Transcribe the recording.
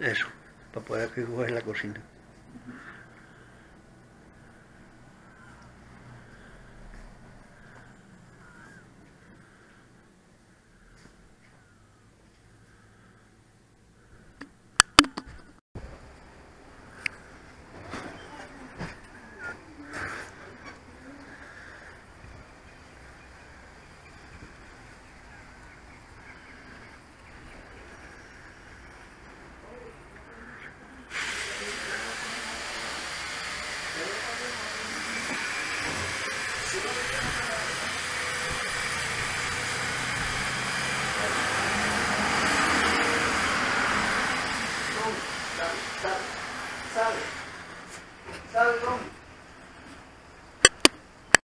eso, para poder que coger la cocina. Sale, sale, sale,